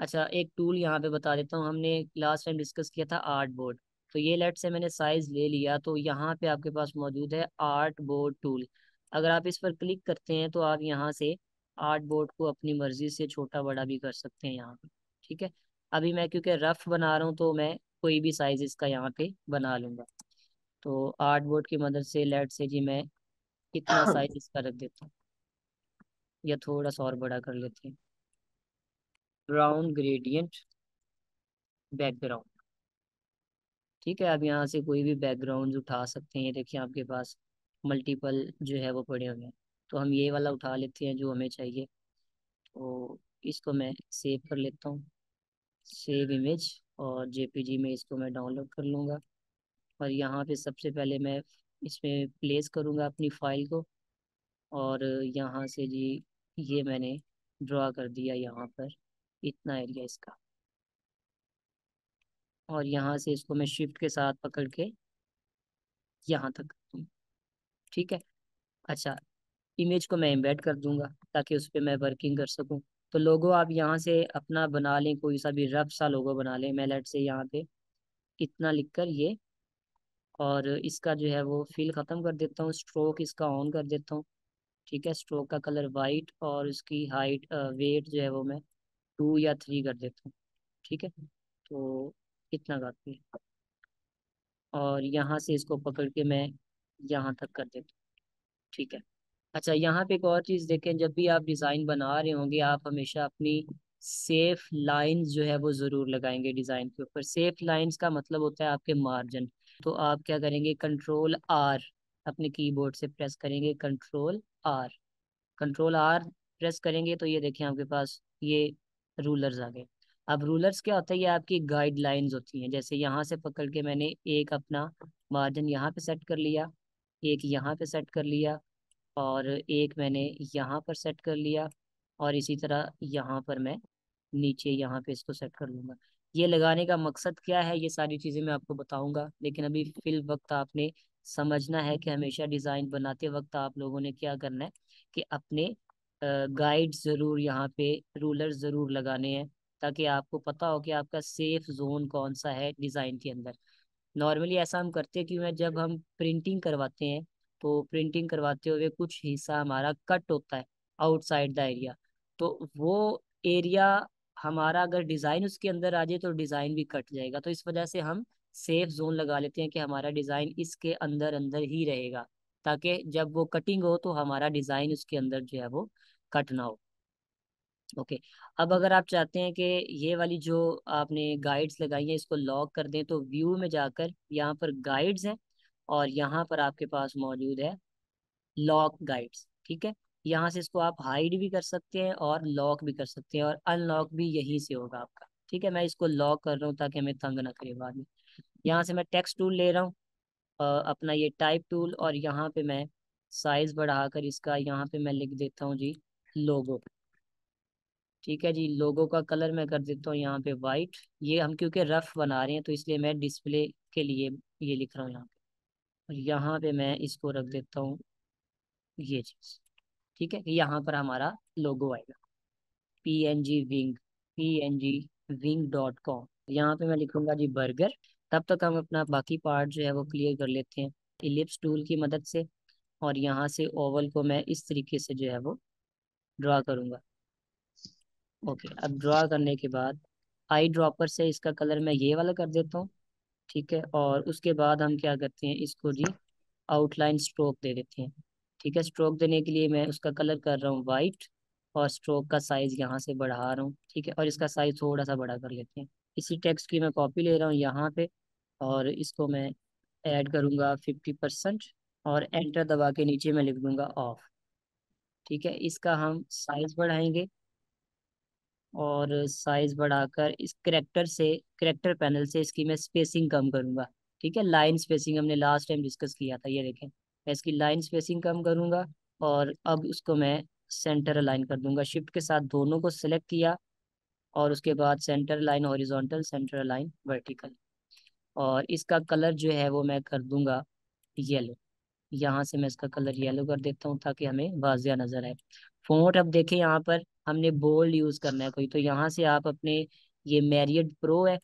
अच्छा एक टूल यहाँ पे बता देता हूँ, हमने लास्ट टाइम डिस्कस किया था आर्ट बोर्ड। तो ये लेट से मैंने साइज ले लिया, तो यहाँ पे आपके पास मौजूद है आर्ट बोर्ड टूल। अगर आप इस पर क्लिक करते हैं तो आप यहाँ से आर्ट बोर्ड को अपनी मर्जी से छोटा बड़ा भी कर सकते हैं यहाँ पे। ठीक है, अभी मैं क्योंकि रफ बना रहा हूँ तो मैं कोई भी साइज इसका यहाँ पे बना लूँगा। तो आर्ट बोर्ड की मदद से लेट से जी मैं कितना साइज इसका रख देता हूँ, या थोड़ा सा और बड़ा कर लेते हैं। ब्राउन ग्रेडियंट बैकग्राउंड, ठीक है, आप यहाँ से कोई भी बैकग्राउंड उठा सकते हैं। देखिए आपके पास मल्टीपल जो है वो पड़े हुए हैं, तो हम ये वाला उठा लेते हैं जो हमें चाहिए। तो इसको मैं सेव कर लेता हूँ, सेव इमेज, और जेपीजी में इसको मैं डाउनलोड कर लूँगा। और यहाँ पे सबसे पहले मैं इसमें प्लेस करूँगा अपनी फाइल को, और यहाँ से जी ये मैंने ड्रा कर दिया यहाँ पर इतना एरिया इसका। और यहाँ से इसको मैं शिफ्ट के साथ पकड़ के यहाँ तक, ठीक है। अच्छा इमेज को मैं एम्बेड कर दूंगा ताकि उस पर मैं वर्किंग कर सकूं। तो लोगो आप यहाँ से अपना बना लें, कोई सा भी रफ सा लोगो बना लें। मैं लेट से यहाँ पे इतना लिखकर ये, और इसका जो है वो फिल ख़त्म कर देता हूँ, स्ट्रोक इसका ऑन कर देता हूँ। ठीक है, स्ट्रोक का कलर वाइट और उसकी हाइट वेट जो है वो मैं 2 या 3 कर देता हूँ। ठीक है, तो इतना काफ़ी है। और यहाँ से इसको पकड़ के मैं यहाँ तक कर देता हूँ। ठीक है, अच्छा यहाँ पे एक और चीज़ देखें, जब भी आप डिज़ाइन बना रहे होंगे आप हमेशा अपनी सेफ लाइंस जो है वो ज़रूर लगाएंगे डिज़ाइन के ऊपर। सेफ लाइंस का मतलब होता है आपके मार्जिन। तो आप क्या करेंगे, कंट्रोल R अपने कीबोर्ड से प्रेस करेंगे, कंट्रोल R प्रेस करेंगे तो ये देखिए आपके पास ये रूलर्स आ गए। अब रूलर्स क्या होता है, ये आपकी गाइडलाइंस होती हैं। जैसे यहाँ से पकड़ के मैंने एक अपना मार्जिन यहाँ पे सेट कर लिया, एक यहाँ पे सेट कर लिया, और एक मैंने यहाँ पर सेट कर लिया, और इसी तरह यहाँ पर मैं नीचे यहाँ पे इसको सेट कर लूँगा। ये लगाने का मकसद क्या है, ये सारी चीज़ें मैं आपको बताऊँगा, लेकिन अभी फिल वक्त आपने समझना है कि हमेशा डिज़ाइन बनाते वक्त आप लोगों ने क्या करना है कि अपने गाइड ज़रूर यहाँ पे रूलर ज़रूर लगाने हैं, ताकि आपको पता हो कि आपका सेफ जोन कौन सा है डिज़ाइन के अंदर। नॉर्मली ऐसा हम करते क्यों हैं, जब हम प्रिंटिंग करवाते हैं तो प्रिंटिंग करवाते हुए कुछ हिस्सा हमारा कट होता है आउटसाइड द एरिया, तो वो एरिया हमारा अगर डिज़ाइन उसके अंदर आ जाए तो डिज़ाइन भी कट जाएगा। तो इस वजह से हम सेफ जोन लगा लेते हैं कि हमारा डिज़ाइन इसके अंदर अंदर ही रहेगा, ताकि जब वो कटिंग हो तो हमारा डिज़ाइन उसके अंदर जो है वो कट ना हो। ओके, अब अगर आप चाहते हैं कि ये वाली जो आपने गाइड्स लगाई हैं इसको लॉक कर दें, तो व्यू में जाकर यहाँ पर गाइड्स हैं और यहाँ पर आपके पास मौजूद है लॉक गाइड्स। ठीक है, यहाँ से इसको आप हाइड भी कर सकते हैं और लॉक भी कर सकते हैं, और अनलॉक भी यहीं से होगा आपका। ठीक है, मैं इसको लॉक कर रहा हूँ ताकि हमें तंग ना करे बाद में। यहाँ से मैं टेक्स्ट टूल ले रहा हूँ अपना ये टाइप टूल, और यहाँ पे मैं साइज बढ़ाकर इसका यहाँ पे मैं लिख देता हूँ जी लोगो। ठीक है जी, लोगो का कलर मैं कर देता हूँ यहाँ पे वाइट। ये हम क्योंकि रफ बना रहे हैं तो इसलिए मैं डिस्प्ले के लिए ये लिख रहा हूँ यहाँ पे, और यहाँ पे मैं इसको रख देता हूँ ये चीज़। ठीक है, यहाँ पर हमारा लोगो आएगा, pngwing.com। यहाँ पे मैं लिखूँगा जी बर्गर। तब तक हम अपना बाकी पार्ट जो है वो क्लियर कर लेते हैं इलिप्स टूल की मदद से, और यहाँ से ओवल को मैं इस तरीके से जो है वो ड्रा करूँगा। ओके, अब ड्रा करने के बाद आई ड्रॉपर से इसका कलर मैं ये वाला कर देता हूँ। ठीक है, और उसके बाद हम क्या करते हैं, इसको जी आउटलाइन स्ट्रोक दे देते हैं। ठीक है, स्ट्रोक देने के लिए मैं उसका कलर कर रहा हूँ वाइट, और स्ट्रोक का साइज़ यहाँ से बढ़ा रहा हूँ। ठीक है, और इसका साइज़ थोड़ा सा बड़ा कर लेते हैं। इसी टेक्स्ट की मैं कॉपी ले रहा हूँ यहाँ पे, और इसको मैं ऐड करूँगा 50% और एंटर दबा के नीचे मैं लिख दूँगा ऑफ। ठीक है, इसका हम साइज़ बढ़ाएंगे, और साइज़ बढ़ाकर इस करेक्टर पैनल से इसकी मैं स्पेसिंग कम करूँगा। ठीक है, लाइन स्पेसिंग हमने लास्ट टाइम डिस्कस किया था, ये देखें मैं इसकी लाइन स्पेसिंग कम करूँगा, और अब उसको मैं सेंटर अलाइन कर दूँगा। शिफ्ट के साथ दोनों को सिलेक्ट किया, और उसके बाद centre line horizontal, centre line vertical, और इसका कलर जो है वो मैं कर दूंगा येलो। यहाँ से मैं इसका कलर येलो कर देता हूँ ताकि हमें वाजिया नज़र आए। फोंट अब देखें यहाँ पर हमने बोल्ड यूज करना है कोई, तो यहाँ से आप अपने ये मैरियट प्रो है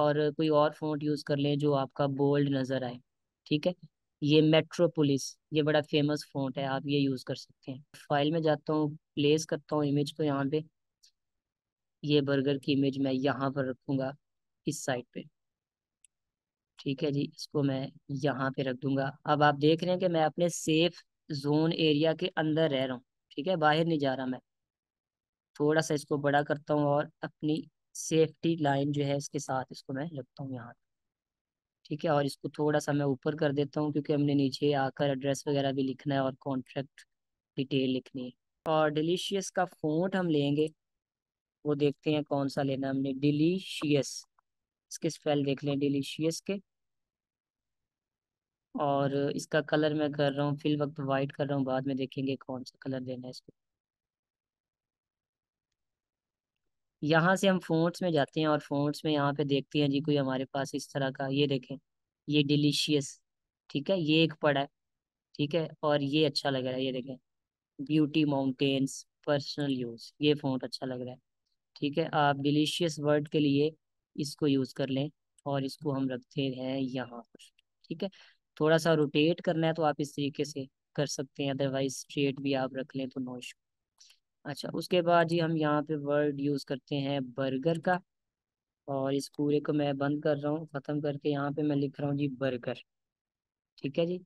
और कोई और फ़ॉन्ट यूज कर लें जो आपका बोल्ड नजर आए। ठीक है, ये मेट्रोपोलिस, ये बड़ा फेमस फ़ॉन्ट है, आप ये यूज कर सकते हैं। फाइल में जाता हूँ, प्लेस करता हूँ इमेज को यहाँ पे, ये बर्गर की इमेज मैं यहाँ पर रखूँगा इस साइड पे। ठीक है जी, इसको मैं यहाँ पे रख दूंगा। अब आप देख रहे हैं कि मैं अपने सेफ जोन एरिया के अंदर रह रहा हूँ। ठीक है, बाहर नहीं जा रहा। मैं थोड़ा सा इसको बड़ा करता हूँ और अपनी सेफ्टी लाइन जो है इसके साथ इसको मैं रखता हूँ यहाँ। ठीक है, और इसको थोड़ा सा मैं ऊपर कर देता हूँ क्योंकि हमने नीचे आकर एड्रेस वगैरह भी लिखना है और कॉन्ट्रैक्ट डिटेल लिखनी है। और डिलीशियस का फ़ॉन्ट हम लेंगे, वो देखते हैं कौन सा लेना हमने। डिलीशियस, इसके स्पेल देख लें डिलीशियस के, और इसका कलर मैं कर रहा हूँ फिल वक्त वाइट कर रहा हूँ, बाद में देखेंगे कौन सा कलर देना है इसको। यहाँ से हम फ़ॉन्ट्स में जाते हैं और फ़ॉन्ट्स में यहाँ पे देखते हैं जी कोई हमारे पास इस तरह का, ये देखें ये डिलीशियस। ठीक है, ये एक पड़ा है। ठीक है, और ये अच्छा लग रहा है, ये देखें ब्यूटी माउंटेन्स पर्सनल यूज़, ये फ़ॉन्ट अच्छा लग रहा है। ठीक है, आप डिलीशियस वर्ड के लिए इसको यूज़ कर लें और इसको हम रखते हैं यहाँ पर। ठीक है, थोड़ा सा रोटेट करना है तो आप इस तरीके से कर सकते हैं, अदरवाइज स्ट्रेट भी आप रख लें तो नो इशू। अच्छा, उसके बाद जी हम यहाँ पे वर्ड यूज़ करते हैं बर्गर का, और इस पूरे को मैं बंद कर रहा हूँ, ख़त्म करके यहाँ पे मैं लिख रहा हूँ जी बर्गर। ठीक है जी,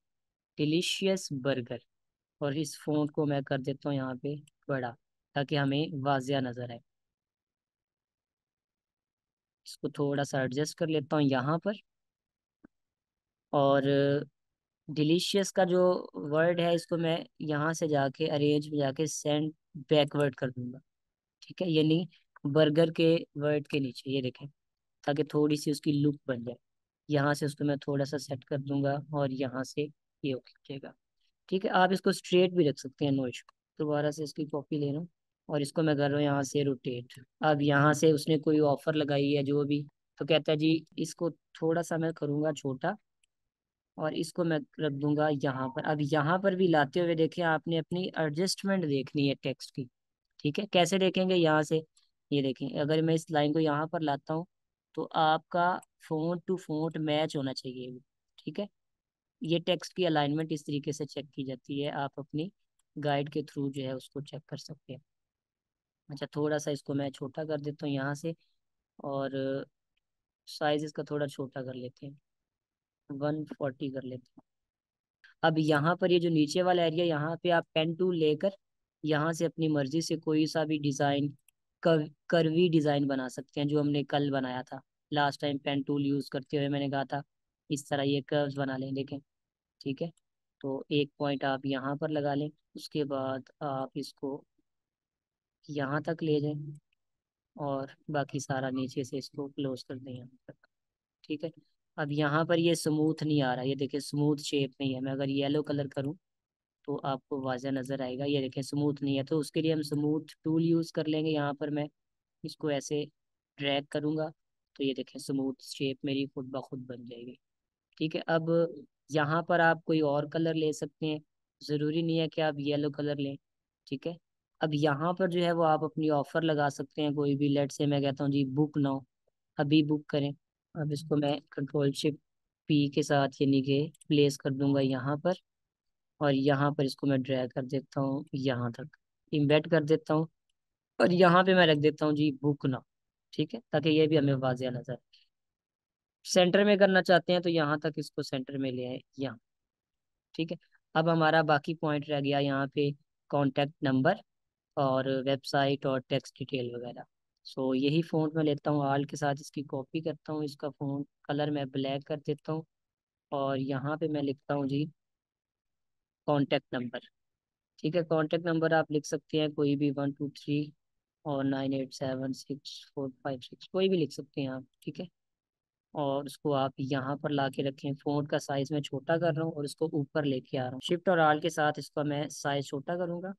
डिलीशियस बर्गर, और इस फ़ॉन्ट को मैं कर देता हूँ यहाँ पे बड़ा ताकि हमें वाजिया नज़र आए। इसको थोड़ा सा एडजस्ट कर लेता हूँ यहाँ पर, और डिलीशियस का जो वर्ड है इसको मैं यहाँ से जाके अरेंज में जाके सेंड बैकवर्ड कर दूंगा। ठीक है, यानी बर्गर के वर्ड के नीचे, ये देखें, ताकि थोड़ी सी उसकी लुक बन जाए। यहाँ से उसको मैं थोड़ा सा सेट कर दूंगा और यहाँ से ये हो जाएगा। ठीक है, आप इसको स्ट्रेट भी रख सकते हैं, नो इशू। दोबारा से इसकी कॉपी ले रहा हूँ और इसको मैं कर रहा हूँ यहाँ से रोटेट। अब यहाँ से उसने कोई ऑफर लगाई है जो भी, तो कहता है जी इसको थोड़ा सा मैं करूँगा छोटा और इसको मैं रख दूंगा यहाँ पर। अब यहाँ पर भी लाते हुए देखें, आपने अपनी एडजस्टमेंट देखनी है टेक्स्ट की। ठीक है, कैसे देखेंगे यहाँ से, ये देखें अगर मैं इस लाइन को यहाँ पर लाता हूँ तो आपका फ़ॉन्ट टू फ़ॉन्ट मैच होना चाहिए। ठीक है, ये टेक्स्ट की अलाइनमेंट इस तरीके से चेक की जाती है, आप अपनी गाइड के थ्रू जो है उसको चेक कर सकते हैं। अच्छा, थोड़ा सा इसको मैं छोटा कर देता हूँ यहाँ से, और साइज़ इसका थोड़ा छोटा कर लेते हैं, 140 कर लेते हैं। अब यहाँ पर ये जो नीचे वाला एरिया, यहाँ पे आप पेन टूल लेकर यहाँ से अपनी मर्जी से कोई सा भी डिज़ाइन, कर्वी डिज़ाइन बना सकते हैं, जो हमने कल बनाया था last time pen tool use करते हुए। मैंने कहा था इस तरह ये कर्व्स बना लें, देखें। ठीक है, तो एक पॉइंट आप यहाँ पर लगा लें, उसके बाद आप इसको यहाँ तक ले जाएं और बाकी सारा नीचे से इसको क्लोज कर दें यहाँ तक। ठीक है, अब यहाँ पर ये स्मूथ नहीं आ रहा, ये देखिए स्मूथ शेप नहीं है। मैं अगर येलो कलर करूँ तो आपको वाज़ह नज़र आएगा, ये देखिए स्मूथ नहीं है। तो उसके लिए हम स्मूथ टूल यूज़ कर लेंगे। यहाँ पर मैं इसको ऐसे ड्रैग करूँगा तो ये देखिए स्मूथ शेप मेरी खुद ब खुद बन जाएगी। ठीक है, अब यहाँ पर आप कोई और कलर ले सकते हैं, ज़रूरी नहीं है कि आप येलो कलर लें। ठीक है, अब यहाँ पर जो है वो आप अपनी ऑफ़र लगा सकते हैं कोई भी, लेट से मैं कहता हूँ जी बुक नाउ, अभी बुक करें। अब इसको मैं कंट्रोल शिफ्ट पी के साथ यानी कि प्लेस कर दूंगा यहाँ पर, और यहाँ पर इसको मैं ड्रैग कर देता हूँ यहाँ तक, इम्बेड कर देता हूँ, और यहाँ पे मैं रख देता हूँ जी बुक नाउ। ठीक है, ताकि ये भी हमें वाजिया नजर आए। सेंटर में करना चाहते हैं तो यहाँ तक इसको सेंटर में ले आए यहाँ। ठीक है, अब हमारा बाकी पॉइंट रह गया यहाँ पे कॉन्टैक्ट नंबर और वेबसाइट और टेक्स्ट डिटेल वगैरह। सो यही फ़ॉन्ट मैं लेता हूँ, आल के साथ इसकी कॉपी करता हूँ, इसका फ़ॉन्ट कलर मैं ब्लैक कर देता हूँ, और यहाँ पे मैं लिखता हूँ जी कॉन्टैक्ट नंबर। ठीक है, कॉन्टैक्ट नंबर आप लिख सकते हैं कोई भी 123 और 987645 कोई भी लिख सकते हैं आप। ठीक है, और उसको आप यहाँ पर ला के रखें। फ़ॉन्ट का साइज़ मैं छोटा कर रहा हूँ और उसको ऊपर लेके आ रहा हूँ, शिफ्ट और आल के साथ इसका मैं साइज़ छोटा करूँगा।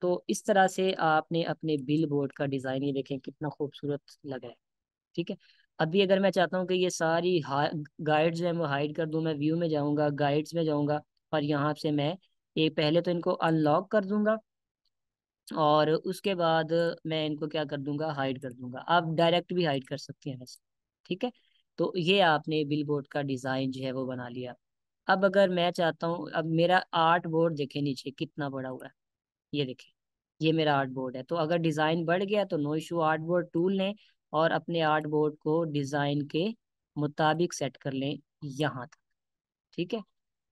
तो इस तरह से आपने अपने बिल बोर्ड का डिज़ाइन, ये देखें कितना खूबसूरत लगा है। ठीक है, अभी अगर मैं चाहता हूँ कि ये सारी गाइड्स हैं वो हाइड कर दूँ, मैं व्यू में जाऊँगा, गाइड्स में जाऊँगा और यहाँ से मैं ये पहले तो इनको अनलॉक कर दूँगा और उसके बाद मैं इनको क्या कर दूँगा, हाइड कर दूँगा। आप डायरेक्ट भी हाइड कर सकती हैं वैसे। ठीक है, तो ये आपने बिल बोर्ड का डिज़ाइन जो है वो बना लिया। अब अगर मैं चाहता हूँ, अब मेरा आर्ट बोर्ड देखें नीचे कितना बड़ा हुआ है, ये देखें ये मेरा आर्ट बोर्ड है। तो अगर डिज़ाइन बढ़ गया तो no issue, art board tool लें और अपने आर्ट बोर्ड को डिज़ाइन के मुताबिक सेट कर लें यहाँ तक। ठीक है,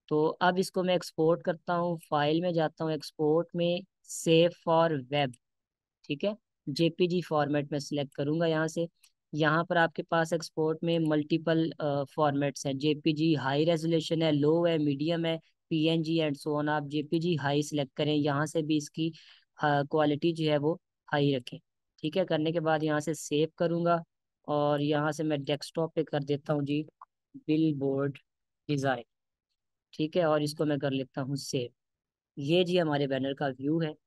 तो अब इसको मैं एक्सपोर्ट करता हूँ, फाइल में जाता हूँ, एक्सपोर्ट में सेव फॉर वेब। ठीक है, जेपीजी फॉर्मेट में सिलेक्ट करूँगा यहाँ से। यहाँ पर आपके पास एक्सपोर्ट में मल्टीपल फॉर्मेट्स हैं, जेपीजी हाई रेजोल्यूशन है, लो है, मीडियम है, पीएनजी एंड सो ऑन। आप जेपीजी हाई सिलेक्ट करें, यहाँ से भी इसकी क्वालिटी जो है वो हाई रखें। ठीक है, करने के बाद यहाँ से सेव करूँगा और यहाँ से मैं डेस्कटॉप पे कर देता हूँ जी बिल बोर्ड डिज़ाइन। ठीक है, और इसको मैं कर लेता हूँ सेव। ये जी हमारे बैनर का व्यू है।